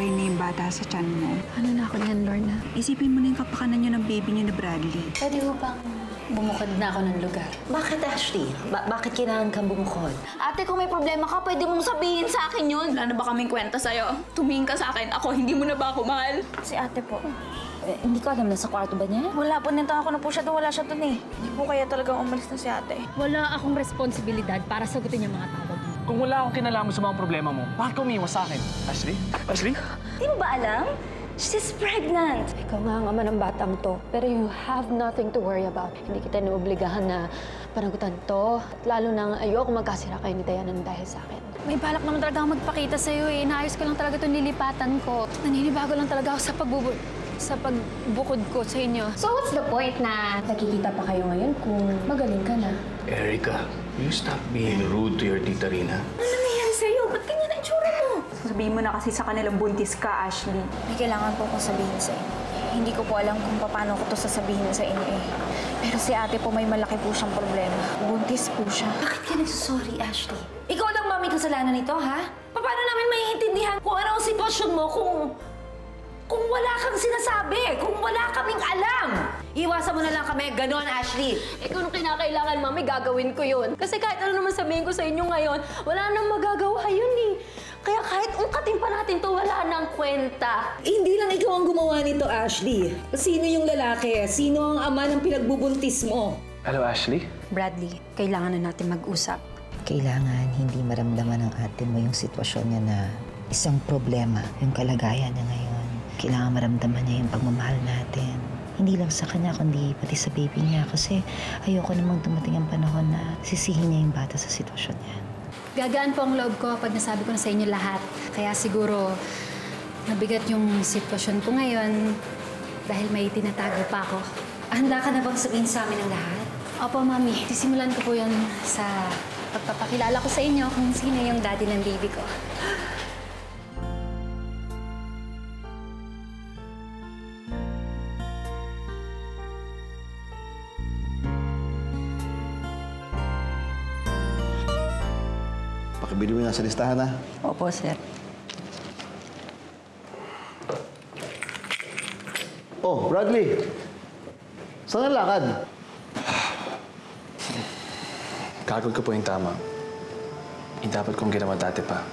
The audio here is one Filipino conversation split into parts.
enjoy na yung bata sa tiyan mo. Ano na ako niyan, Lorna? Isipin mo na yung kapakanan niyo ng baby niyo na Bradley. Pwede mo bang bumukod na ako ng lugar? Bakit, Ashley? Bakit kailangan kang bumukod? Ate, kung may problema ka, pwede mong sabihin sa akin yun. Wala na ba kaming kwenta sa'yo? Tumingin ka sa akin. Ako, hindi mo na ba ako mahal? Si ate po. Hindi ko alam, nasa kwarto ba niya? Wala po, nintangan ko na po siya doon. Wala siya doon eh. Hindi po kaya talagang umalis na si ate. Wala akong responsibilidad para sagutin yung mga tawag mo. Kung wala akong kinalaman sa mga problema mo, bakit ka umiwas sa akin? Ashley? Ashley? Di mo ba alam? She's pregnant! Ikaw nga ang ama ng batang to, pero you have nothing to worry about. Hindi kita naobligahan na panagutan to. At lalo nang ayoko magkasira kayo ni Diana dahil sa akin. May balak naman talaga akong magpakita sa'yo eh. Inaayos ko lang talaga itong nilipatan ko. Naninibago lang talaga ako sa pagbukod ko sa inyo. So what's the point na nakikita pa kayo ngayon kung magaling ka na? Erica, you stop being rude to your tita Rina. Ano nangyayari sa'yo? Ba't ganyan ang tsura mo? Sabihin mo na kasi sa kanilang buntis ka, Ashley. May kailangan po akong sabihin sa inyo. Hindi ko po alam kung paano ko to sasabihin sa inyo eh. Pero si ate po may malaki po siyang problema. Buntis po siya. Bakit ka nagsusorry, Ashley? Ikaw lang ba may kasalanan nito, ha? Paano namin maiintindihan kung ano ang sitwasyon mo kung wala kang sinasabi, kung wala kaming alam? Iwasan mo na lang kami, ganon, Ashley. Eh kung kinakailangan, Mami, gagawin ko yun. Kasi kahit ano naman sabihin ko sa inyo ngayon, wala nang magagawa yun eh. Kaya kahit ungkatin pa natin to, wala nang kwenta. Eh, hindi lang ikaw ang gumawa nito, Ashley. Sino yung lalaki? Sino ang ama ng pinagbubuntis mo? Hello, Ashley? Bradley, kailangan na natin mag-usap. Kailangan hindi maramdaman ng atin mo yung sitwasyon niya na isang problema, yung kalagayan niya ngayon. Kailangan maramdaman niya yung pagmamahal natin. Hindi lang sa kanya, kundi pati sa baby niya. Kasi ayoko namang dumating ang panahon na sisihin niya yung bata sa sitwasyon niya. Gagaan po ang loob ko pag nasabi ko na sa inyo lahat. Kaya siguro, nabigat yung sitwasyon ko ngayon dahil may tinatago pa ako. Handa ka na bang sabihin sa amin ang lahat? Opo, Mami. Sisimulan ko po yun sa pagpapakilala ko sa inyo kung sino yung daddy ng baby ko. Bili mo na sa listahan, ha? Opo, sir. Oh, Bradley! Saan ang lakad? Gagawin ko po yung tama. Yung dapat kong ginawa dati pa.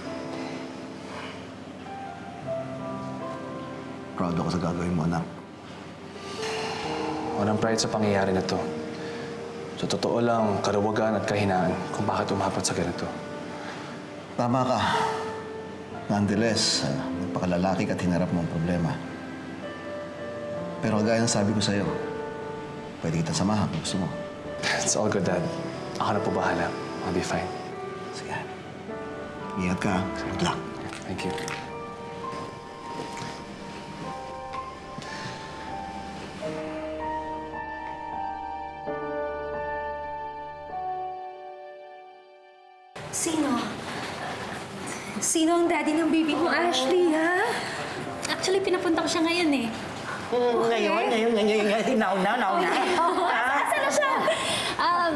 Proud ako sa gagawin mo, anak. Walang pride sa pangyayari na to. Sa totoo lang, karuwagan at kahinaan kung bakit umabot sa ganito. Tama ka. Nonetheless, napakalalaki ka at hinarap mo ang problema. Pero gaya ng sabi ko sa'yo, pwede kita samahan kung gusto mo. It's all good, Dad. Ako na po bahala. I'll be fine. Sige. Ingat ka. Good luck. Thank you. Sino ang daddy ng baby mo, Ashley, ha? Actually, pinapunta ko siya ngayon, eh. Ngayon. Nauna. Saan na siya?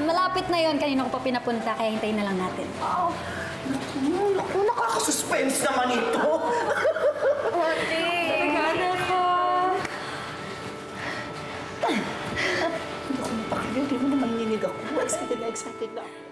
Malapit na yun. Kanina ko pa pinapunta, kaya hintayin na lang natin. Oo. Naku, nakakasuspense naman ito. Ate, magana ka. Naku, napakagay. Hindi mo naman ninig ako. Excited na ako.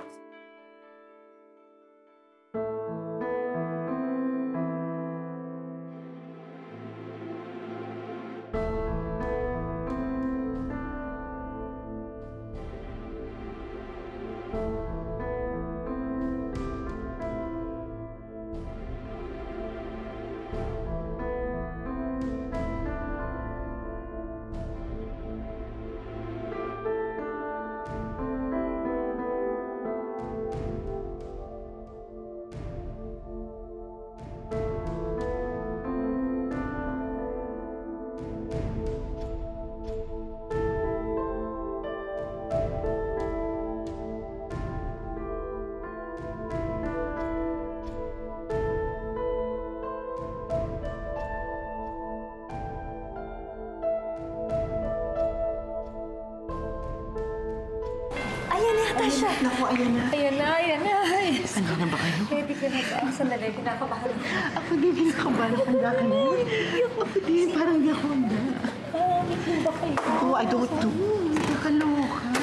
Tasha. Naku, ayan na. Ayan na, ayan na. Handa na ba kayo? Hindi ka na ba? Sandali, pinakabahan. Ako din, pinakabahan. Handa ka na. Ako din, parang di ako handa. Hindi ba kayo? Oh, I don't do. Nakaloka.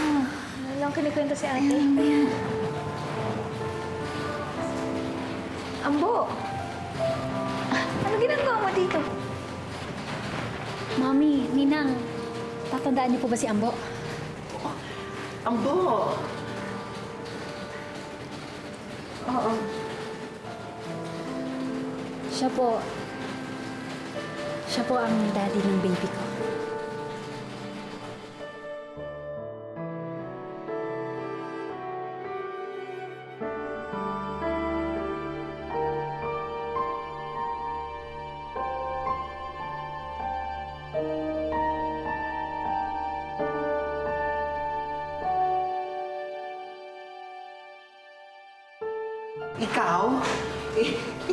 Walang kinikwento si ate. Ayan. Ambo! Ano ginagawa mo dito? Mami, Ninang, tatandaan niyo po ba si Ambo? Oh, Ambo! Oo. Siya po ang daddy ng baby ko.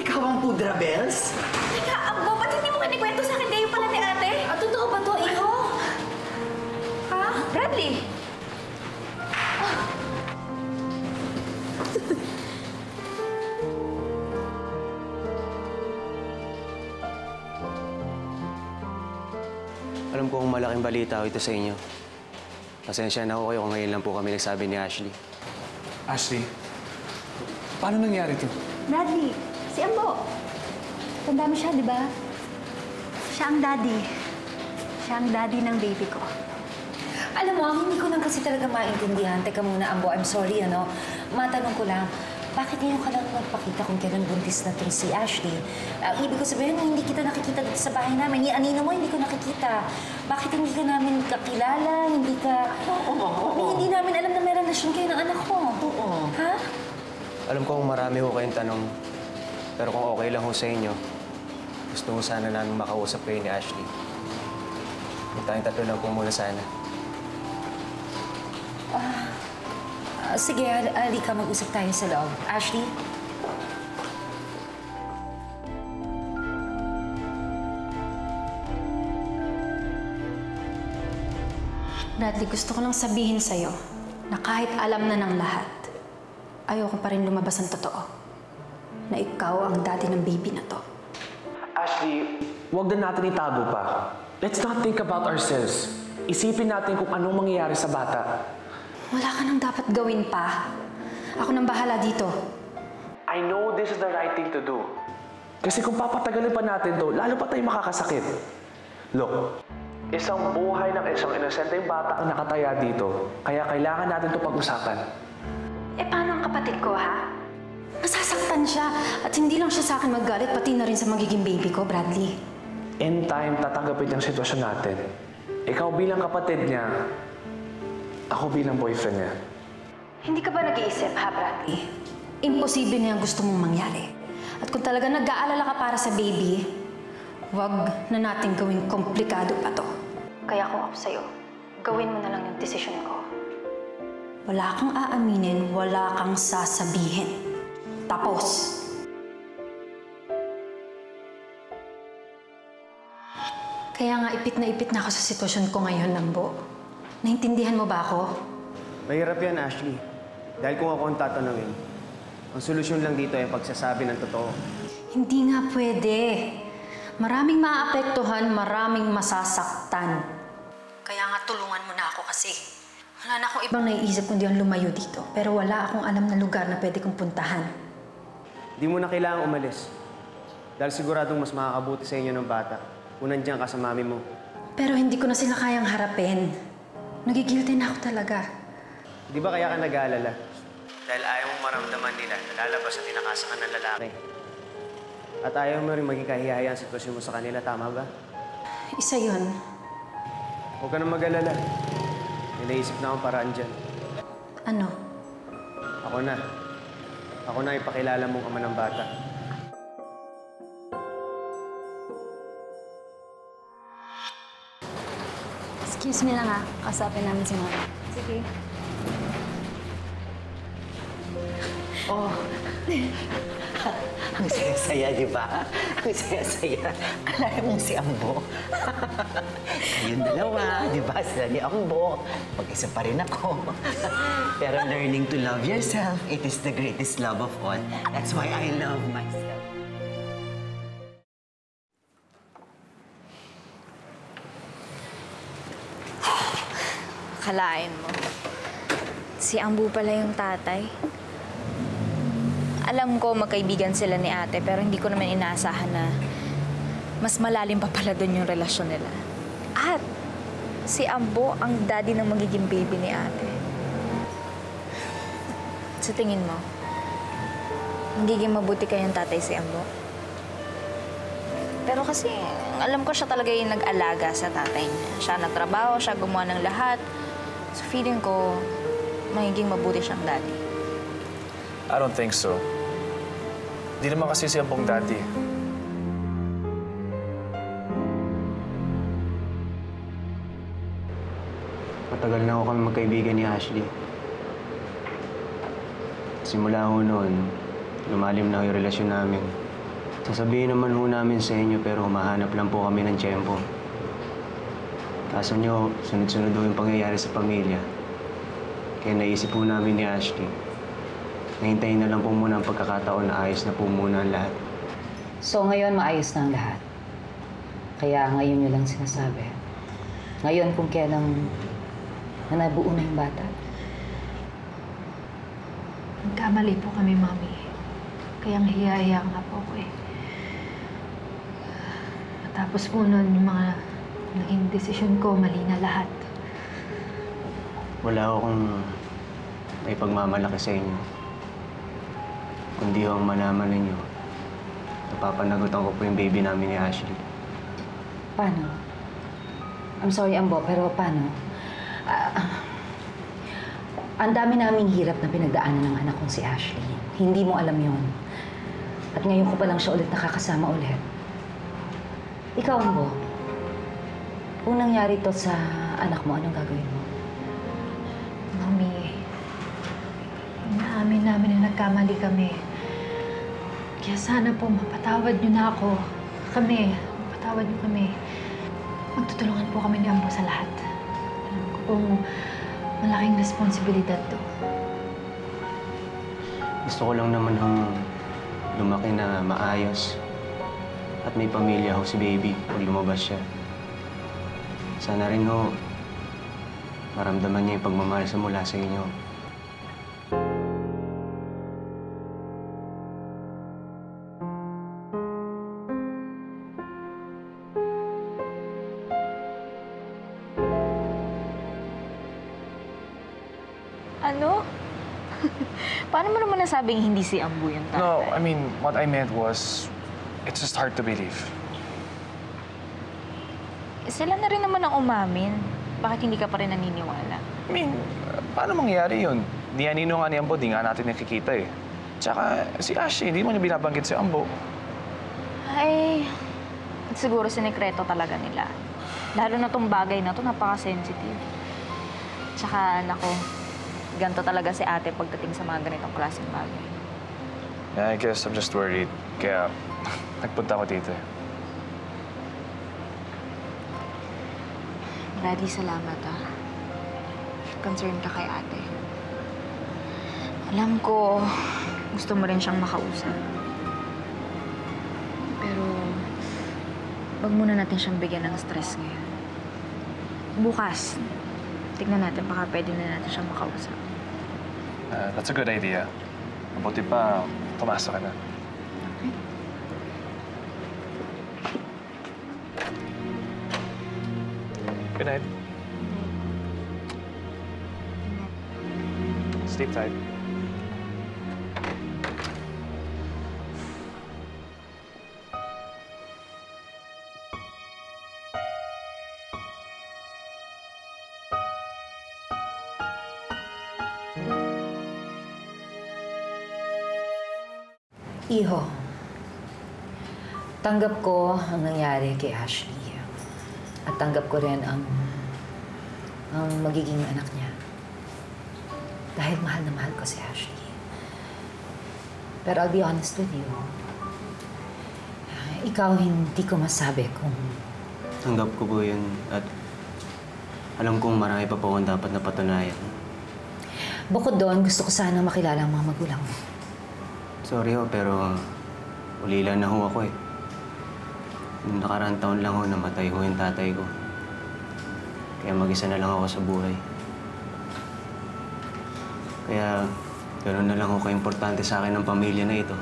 Ikaw ang pudra, Bells? Teka, Ambo, ba't hindi mo kinikwento sa akin kayo pala ni ate? At totoo ba to, iho? Ha? Bradley? Ah. Alam ko kung malaking balita ito sa inyo. Pasensya na ako kayo kung ngayon lang po kami nagsabi ni Ashley. Ashley? Paano nangyari ito? Bradley, si Ambo. Tanda mo siya, di ba? Siya ang daddy. Siya ang daddy ng baby ko. Alam mo, hindi ko lang kasi talaga maintindihan. Teka muna, Ambo. I'm sorry, ano? Matanong ko lang, bakit ngayon ka lang magpakita kung kailan buntis na itong si Ashley? Ibig ko sabihin, hindi kita nakikita dito sa bahay namin. Yung anino mo, hindi ko nakikita. Bakit hindi ka namin kakilala? Hindi ka... Oo. Hindi namin alam na may relasyon kayo ng anak ko. Oo. Ha? Alam ko kung marami ho kayong tanong, pero kung okay lang ho sa inyo, gusto ko sana namin makausap kayo ni Ashley. Tayong tatlo lang po muna sana. Sige, halika, mag-usap tayo sa loob. Ashley? Bradley, gusto ko lang sabihin sa'yo na kahit alam na ng lahat, ayoko pa rin lumabas ang totoo na ikaw ang daddy ng baby na to. Ashley, huwag na natin itago pa. Let's not think about ourselves. Isipin natin kung anong mangyayari sa bata. Wala ka nang dapat gawin pa. Ako nang bahala dito. I know this is the right thing to do. Kasi kung papatagalin pa natin to, lalo pa tayong makakasakit. Look, isang buhay ng isang inosenteng bata ang nakataya dito. Kaya kailangan natin to pag-usapan. Eh, paano ang kapatid ko, ha? Masasaktan siya. At hindi lang siya sa akin maggalit, pati na rin sa magiging baby ko, Bradley. In time, tatanggapin ang sitwasyon natin. Ikaw bilang kapatid niya, ako bilang boyfriend niya. Hindi ka ba nag-iisip, ha, Bradley? Imposible na yung gusto mong mangyari. At kung talaga nag-aalala ka para sa baby, wag na natin gawing komplikado pa to. Kaya kung ako sa'yo, gawin mo na lang yung desisyon ko. Wala kang aaminin, wala kang sasabihin. Tapos. Kaya nga ipit na ako sa sitwasyon ko ngayon, Ambo. Naintindihan mo ba ako? Mahirap yan, Ashley. Dahil kung ako ang tatanungin, ang solusyon lang dito ay pagsasabi ng totoo. Hindi nga pwede. Maraming maaapektuhan, maraming masasaktan. Kaya nga tulungan mo na ako kasi. Wala na akong ibang naiisip kundi ang lumayo dito. Pero wala akong alam na lugar na pwede kong puntahan. Di mo na kailangang umalis. Dahil siguradong mas makakabuti sa inyo ng bata. Kung nandiyan ka sa mami mo. Pero hindi ko na sila kayang harapin. Nagigilty na ako talaga. Di ba kaya ka nag-aalala? Dahil ayaw mong maramdaman nila na lalabas at tinakasan ka ng lalaki. At ayaw mo rin maging kahihayan ang sitwasyon mo sa kanila, tama ba? Isa yun. Huwag ka na mag-alala. Naisip na akong paraan dyan. Ano? Ako na. Ako na ipakilala mong ama ng bata. Excuse me lang ha. Kasapin namin si Mama. Sige. Oh. Ang saya-saya, di ba? Ang saya-saya. Alala mong si Ambo. Yung dalawa, di ba? Sila ni Ambo. Mag-isa pa rin ako. Pero learning to love yourself, it is the greatest love of all. That's why I love myself. Akalain mo, si Ambo pala yung tatay. Alam ko magkaibigan sila ni ate, pero hindi ko naman inaasahan na mas malalim pa pala doon yung relasyon nila. At si Ambo ang daddy ng magiging baby ni ate. Sa tingin mo, magiging mabuti kayong tatay si Ambo? Pero kasi alam ko siya talaga yung nag-alaga sa tatay niya. Siya nagtrabaho, siya gumawa ng lahat. So, feeling ko, magiging mabuti siyang daddy. I don't think so. Hindi naman kasi siyang pong daddy. Matagal na ako kami magkaibigan ni Ashley. Simula ho noon, lumalim na ho yung relasyon namin. Sasabihin naman ho namin sa inyo, pero humahanap lang po kami ng tiyempo. Kaso nyo, sunod-sunod yung pangyayari sa pamilya. Kaya naisip po namin ni Ashley, nahintayin na lang po muna ang pagkakataon na ayos na po muna ang lahat. So ngayon, maayos na ang lahat. Kaya ngayon nyo lang sinasabi. Ngayon kung kailang nabuo na yung bata. Nagkamali po kami, Mami. Kaya ang hiya-hiya nga po ko eh. Matapos po nun yung mga naging desisyon ko, mali na lahat. Wala akong may pagmamalaki sa inyo. Kundi ang malaman ninyo, napapanagutan ko po yung baby namin ni Ashley. Paano? I'm sorry, Ambo, pero paano? Ang dami naming hirap na pinagdaanan ng anak kong si Ashley. Hindi mo alam yon. At ngayon ko pa lang siya ulit nakakasama ulit. Ikaw, Ambo. Kung nangyari to sa anak mo, anong gagawin mo? Mami, inaamin namin na nagkamali kami. Kaya sana po, mapatawad niyo na ako. Kami, mapatawad niyo kami. Magtutulungan po kami ni Ambo sa lahat. Alam ko pong malaking responsibilidad to. Gusto ko lang naman hong lumaki na maayos. At may pamilya ho si baby pag lumabas siya. Sana rin ho, maramdaman niya yung pagmamahal sa mula sa inyo. Ano? Paano mo naman nasabing hindi si Ambo yung tatay? No, I mean, what I meant was, it's just hard to believe. Sila na rin naman ang umamin. Bakit hindi ka pa rin naniniwala? I mean, paano mangyayari yun? Dianino nga ni Ambo, di nga natin nakikita eh. Tsaka si Ashley, hindi mo niya binabanggit si Ambo. Ay, siguro sinikreto talaga nila. Lalo na tong bagay na to, napaka-sensitive. Tsaka, nako, ganto talaga si ate pagdating sa mga ganitong klaseng bagay. Yeah, I guess I'm just worried. Kaya, nagpunta ko dito. Bradley, salamat ah. Concern ka kay ate. Alam ko, gusto mo rin siyang makausap. Pero, wag muna natin siyang bigyan ng stress ngayon. Bukas, tignan natin baka pwede na natin siyang makausap. That's a good idea. Mabuti pa, tumasa ka na. Okay. Good night. Sleep tight. Iho, tanggap ko ang nangyari kay Ashley. At tanggap ko rin ang magiging anak niya. Dahil mahal na mahal ko si Ashley. Pero I'll be honest with you. Ikaw, hindi ko masabi kung Tanggap ko po yun at alam kong marami pa po akong dapat na patunayan. Bukod doon, gusto ko sana makilala ang mga magulang mo. Sorry ho, pero ulila na ho ako eh. Noong nakaraang taon lang ho, namatay ho yung tatay ko. Kaya mag-isa na lang ako sa buhay. Kaya ganoon na lang ho kaimportante sa akin ng pamilya na ito.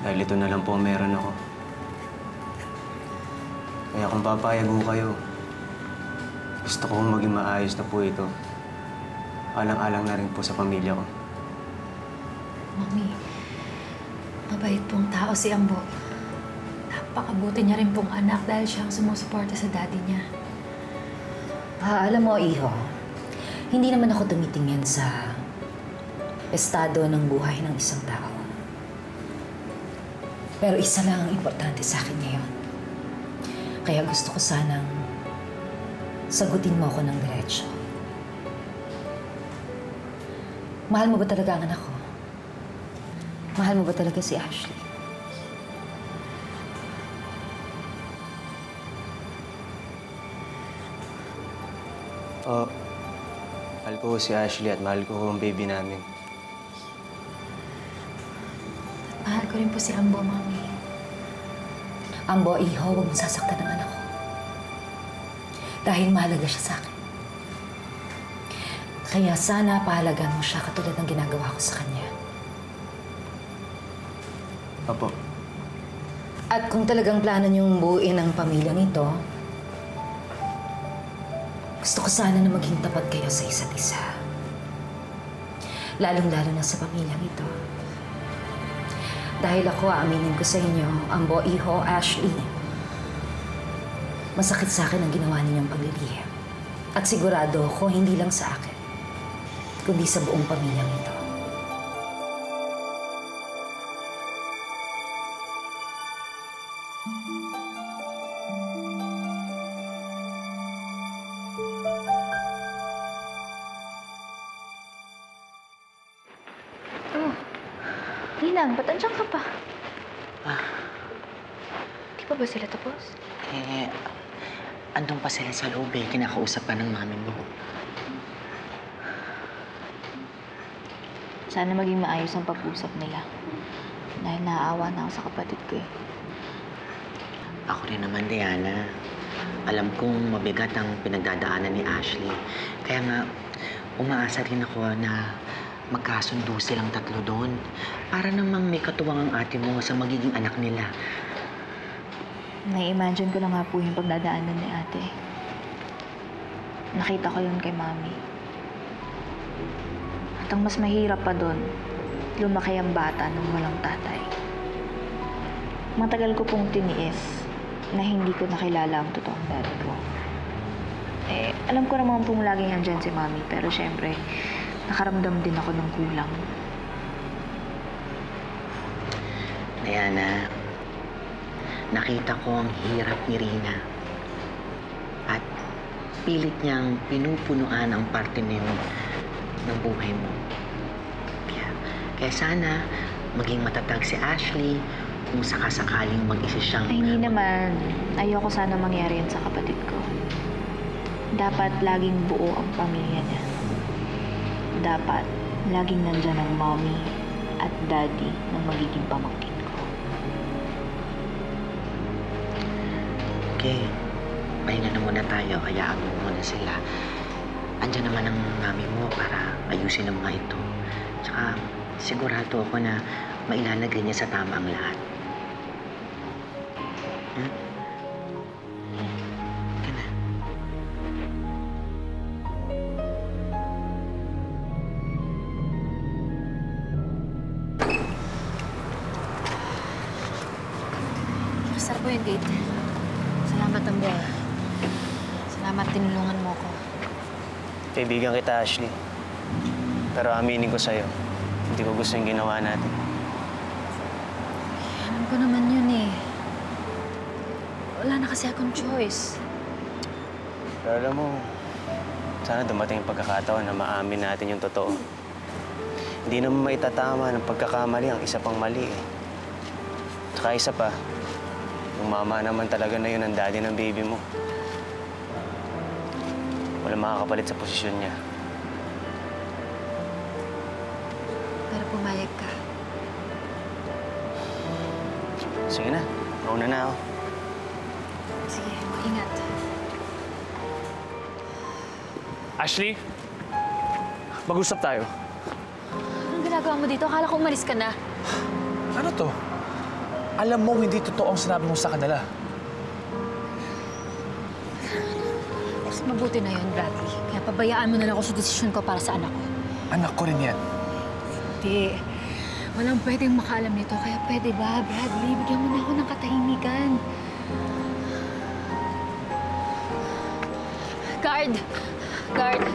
Dahil ito na lang po meron ako. Kaya kung papayag ho kayo, gusto ko maging maayos na po ito. Alang-alang na rin po sa pamilya ko. Mami, mabait pong tao si Ambo. Napakabuti niya rin pong anak dahil siya ang sumusuporta sa daddy niya. Alam mo, iho, hindi naman ako tumitingin sa estado ng buhay ng isang tao. Pero isa lang ang importante sa akin ngayon. Kaya gusto ko sanang sagutin mo ako ng diretso. Mahal mo ba talaga ang anak ko? Mahal mo ba talaga si Ashley? Mahal ko si Ashley at mahal ko ang baby namin. Mahal ko rin po si Ambo, Mami. Ambo, iho, huwag mong sasaktan ang anak ko. Dahil mahalaga siya sa akin. Kaya sana pahalagan mo siya katulad ng ginagawa ko sa kanya. Apo. At kung talagang plano niyong buuin ang pamilyang ito, gusto ko sana na maging tapat kayo sa isa't isa. Lalong-lalo na sa pamilyang ito. Dahil ako, aaminin ko sa inyo, Ambo, iho, Ashley, masakit sa akin ang ginawa ninyong paglilihim. At sigurado ako, hindi lang sa akin, kundi sa buong pamilyang ito. Ninang, ba't andiyan ka pa? Di pa ba sila tapos? Andun pa sila sa loob eh. Kinakausap pa ng mami mo. Sana maging maayos ang pag-usap nila. Dahil naaawa na ako sa kapatid ko eh. Ako rin naman, Diana. Alam kong mabigat ang pinagdadaanan ni Ashley. Kaya nga, umaasa rin ako na magkasundo silang tatlo doon para namang may katuwang ang ate mo sa magiging anak nila. Nai-imagine ko na nga po yung pagdadaanan ni ate. Nakita ko yun kay Mami. At ang mas mahirap pa doon, lumaki ang bata nang walang tatay. Matagal ko pong tiniis na hindi ko nakilala ang totoong daddy ko. Eh, alam ko naman pong laging nandyan si Mami, pero syempre, nakaramdam din ako ng kulang. Diana, nakita ko ang hirap ni Rina. At pilit niyang pinupunuan ang parte niyo ng buhay mo. Kaya sana maging matatag si Ashley kung sakasakaling mag-isa siyang... Ay, hindi naman. Ayoko sana mangyari yan sa kapatid ko. Dapat laging buo ang pamilya niya. Dapat laging nandyan ang mommy at daddy ng magiging pamangkin ko. Okay. Pahinga na muna tayo. Hayaan mo muna sila. Andyan naman ang mami mo para ayusin ang mga ito. Tsaka sigurado ako na mailalagay niya sa tama ang lahat. Hmm? Salamat, Ambo. Salamat, tinulungan mo ko. Kaibigan kita, Ashley. Pero aminin ko sa'yo, hindi ko gusto yung ginawa natin. Alam ko naman yun eh. Wala na kasi akong choice. Pero alam mo, sana dumating yung pagkakataon na maamin natin yung totoo. Hindi naman maitatama ng pagkakamali ang isa pang mali eh. Tsaka isa pa, Yung mama naman talaga na yun ang daddy ng baby mo. Walang makakapalit sa posisyon niya. Para pumayag ka. Sige na. Mauna na ako. Sige, ingat. Ashley, mag-usap tayo. Anong ginagawa mo dito? Akala ko umalis ka na. Ano to? Alam mo, hindi totoo ang sinabi mo sa kanila. Mas mabuti na yun, Bradley. Kaya pabayaan mo na lang ako sa desisyon ko para sa anak ko. Anak ko rin yan. Hindi. Walang pwedeng makaalam nito. Kaya pwede ba, Bradley? Bigyan mo na ako ng katahimikan. Guard! Guard!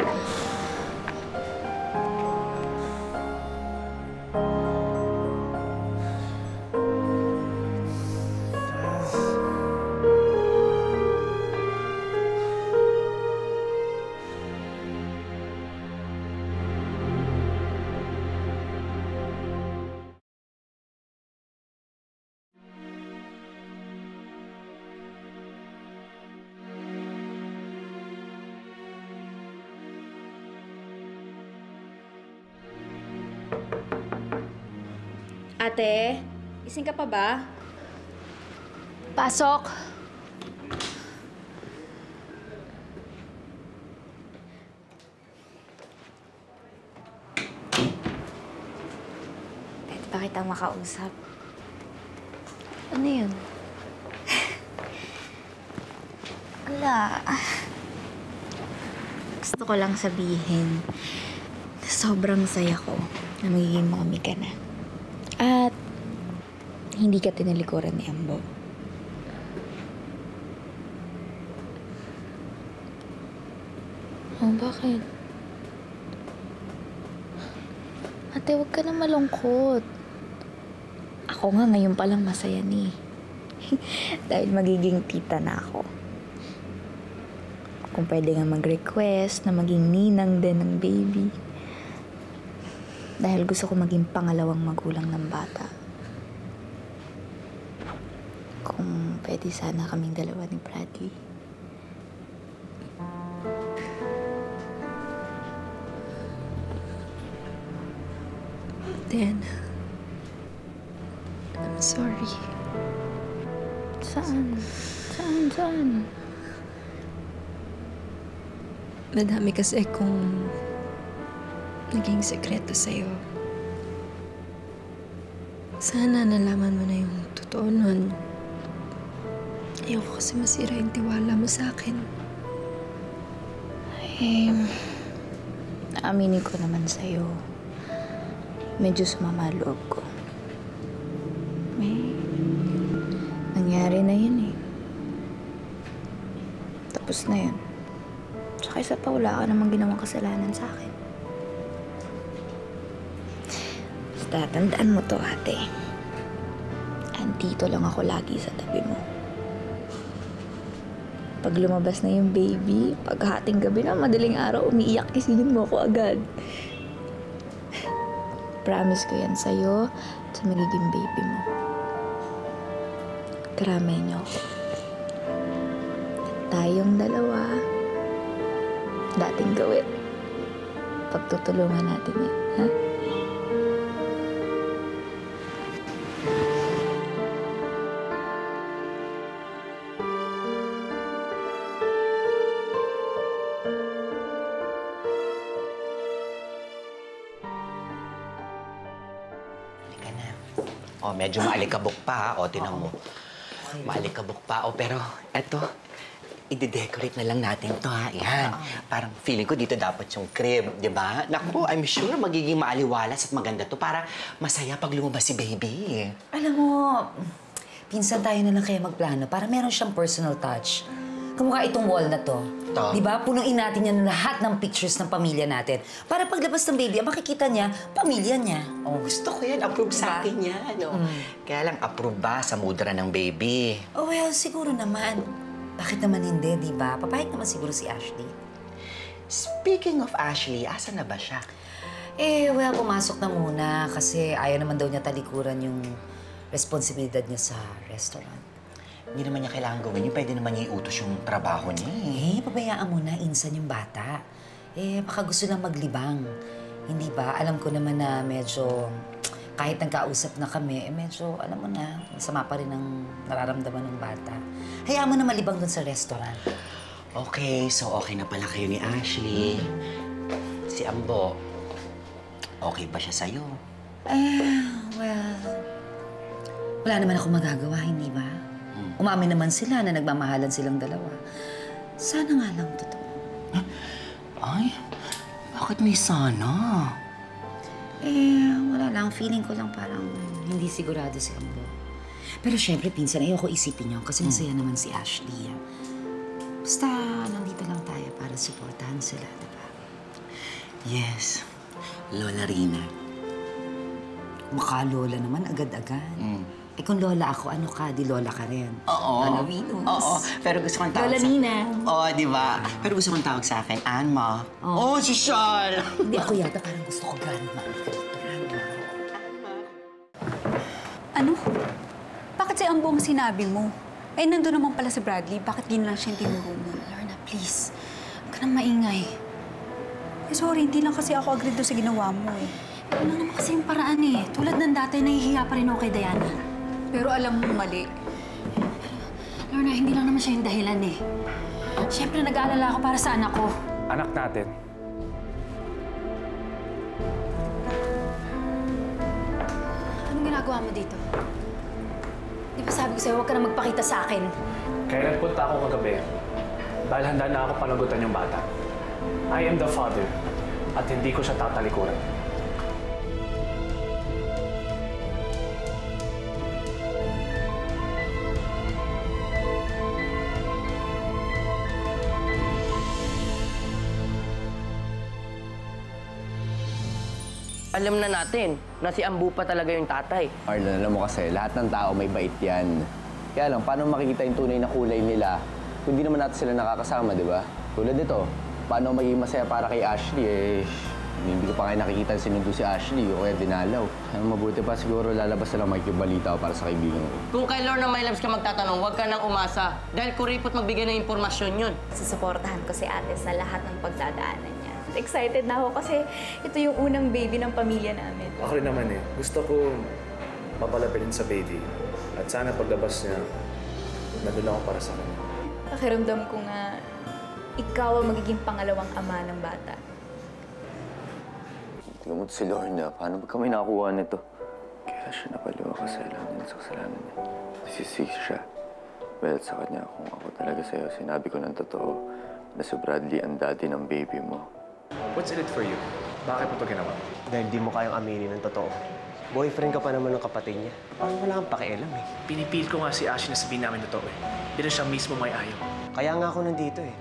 Ate, ising ka pa ba? Pasok! Pwede ba kitang makausap? Ano yun? Wala. Gusto ko lang sabihin na sobrang saya ko na magiging mommy ka na. At hindi ka tinalikuran ni Ambo. Oh, bakit? Ate, huwag ka na malungkot. Ako nga ngayon palang masaya ni. Dahil magiging tita na ako. Kung pwede nga mag-request na maging ninang din ng baby. Dahil gusto ko maging pangalawang magulang ng bata. Kung pwede sana kaming dalawa ni Bradley. Diana, I'm sorry. Saan? Saan? Saan? Madami kasi kung naging sekreto sa'yo. Sana nalaman mo na yung totoo nun. Ayoko kasi masira yung tiwala mo sa'kin. Eh, naaminin ko naman sa'yo. Medyo sumama loob ko. Eh, nangyari na yun eh. Tapos na yun. Tsaka isa pa, wala ka namang ginawang kasalanan sa'kin. Tatandaan mo to, ate. Andito lang ako lagi sa tabi mo. Pag lumabas na yung baby, pag hating gabi na madaling araw, umiiyak kisingin mo ako agad. Promise ko yan sa'yo at sa magiging baby mo. Karamay niyo ako. At tayong dalawa, dating gawin. Pagtutulungan natin yan, ha? Oh, medyo maalikabok pa, o, tinan mo. Maalikabok pa, o, pero eto, i-decorate na lang natin to, ha? Yan. Parang feeling ko dito dapat yung crib, di ba? Naku, I'm sure magiging maaliwalas at maganda to para masaya pag lumabas si baby. Alam mo, pinsan tayo na lang kaya magplano para meron siyang personal touch. Kamukha itong wall na to. Di ba? Punuin natin yan lahat ng pictures ng pamilya natin. Para paglabas ng baby, ang makikita niya, pamilya niya. Oh, gusto ko yan. Approve sa akin yan. No? Kaya lang, approve ba sa mudra ng baby? Oh, well, siguro naman. Bakit naman hindi, di ba? Papayag naman siguro si Ashley. Speaking of Ashley, asa na ba siya? Eh, well, pumasok na muna kasi ayaw naman daw niya talikuran yung responsibilidad niya sa restaurant. Hindi naman niya kailangan gawin yun. Pwede naman niya iutos yung trabaho niya. Eh, pabayaan mo na, insan yung bata. Eh, baka gusto lang maglibang. Hindi ba? Alam ko naman na medyo, kahit nagkausap na kami, eh medyo, alam mo na, masama pa rin ang nararamdaman ng bata. Hayaan mo na malibang dun sa restaurant. Okay, so okay na pala kayo ni Ashley. Si Ambo, okay ba siya sa'yo? Eh, well, wala naman ako magagawa, hindi ba? Umamin naman sila na nagmamahalan silang dalawa. Sana nga lang totoo. Ay, bakit may sana? Eh, wala lang. Feeling ko lang parang hindi sigurado si Ambo. Pero syempre, pinsan, ayoko isipin yun kasi masaya naman si Ashley. Basta, nandito lang tayo para supportahan sila, diba? Yes, Lola Rina. Makalola naman agad-agad. Eh kung lola ako, ano ka? Di lola ka rin. Oo. Lola Venus. Oo. Pero gusto kong tawag sa... Lola Nina. Oo, di ba? Pero gusto kong tawag sa akin, Anma. Oo, si Sean! Hindi ako yata. Parang gusto ko grandma. Ano? Bakit si Ambo ang sinabi mo? Eh, nandun naman pala si Bradley. Bakit ginalang siya yung tinuro mo? Lorna, please. Huwag ka nang maingay. Eh, sorry. Hindi lang kasi ako agreed doon sa ginawa mo eh. Ano naman kasi yung paraan eh. Tulad ng dati, nahihiya pa rin ako kay Diana. Pero alam mo, mali. Lorna, hindi lang naman siya yung dahilan eh. Siyempre, nag-aalala ako para sa anak ko. Anak natin? Anong ginagawa mo dito? Di ba sabi ko sa'yo, huwag ka na magpakita sa akin? Kaya nagpunta ako kagabi dahil handa na ako panagutan yung bata. I am the father at hindi ko siya tatalikuran. Alam na natin na si Ambo pa talaga yung tatay. Arlan, alam mo kasi, lahat ng tao may bait yan. Kaya lang, paano makikita yung tunay na kulay nila kung di naman natin sila nakakasama, di ba? Tulad ito, paano maging masaya para kay Ashley, eh, hindi ko pa kayo nakikita sinundo si Ashley o kaya dinalaw. Ang mabuti pa, siguro lalabas na lang makikibalita para sa kaibigan ko. Kung kay Lorna may labs ka magtatanong, huwag ka nang umasa. Dahil kuripot magbigay ng impormasyon yun. Susuportahan ko si ate sa lahat ng pagdadaanan niya. Excited na ako kasi ito yung unang baby ng pamilya namin. Ako rin naman eh. Gusto ko mapalapin sa baby. At sana paglabas niya, nandun ako para sa kanya. Pakiramdam ko nga, ikaw ang magiging pangalawang ama ng bata. Tingnan mo si Lorna. Paano ba kami nakakuha nito? Kaya siya napaliwa kasi alam niya sa kasalanan niya. Nasisisi siya. Well, sa kanya, kung ako talaga sa'yo, sinabi ko ng totoo na si Bradley ang daddy ng baby mo. What's in it for you? Bakit mo ito ginawa? Dahil di mo kayang aminin ng totoo. Boyfriend ka pa naman ng kapatid niya. Parang wala kang pakialam eh. Pinipil ko nga si Ashley na sabihin namin totoo eh. Pero siya mismo may ayaw. Kaya nga ako nandito eh.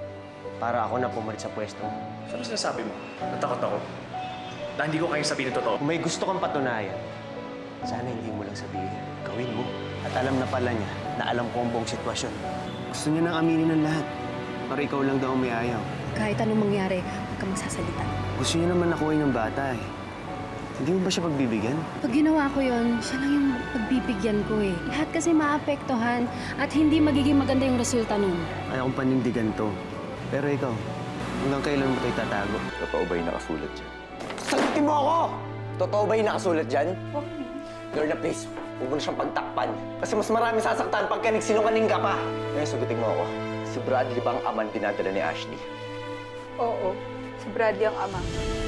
Para ako na pumalit sa pwesto. Ano sinasabi mo? Natakot ako. Na hindi ko kayang sabihin ng totoo. Kung may gusto kang patunayan, sana hindi mo lang sabihin. Gawin mo. At alam na pala niya na alam ko ang buong sitwasyon. Gusto niya nang aminin ng lahat. Para ikaw lang daw may ayaw. Kahit anong mangyari, huwag kang magsasalita. Gusto niya naman nakuha yung bata eh. Hindi mo ba siya pagbibigyan? Pag ginawa ko yun, siya lang yung pagbibigyan ko eh. Lahat kasi maapektuhan at hindi magiging maganda yung resulta nun. Ayaw kong panindigan to. Pero ikaw, hanggang kailan mo ito itatago? Totoo ba yung nakasulat dyan? Sagutin mo ako! Totoo ba yung nakasulat dyan? Okay. Lorna, please, huwag mo na siyang pagtakpan. Kasi mas marami sasaktan pagka nagsinungaling ka pa. Ngayon, sagutin mo ako. Si Bradley ba ang ama dinadala ni Ashley? Oo. Si Bradley ang ama.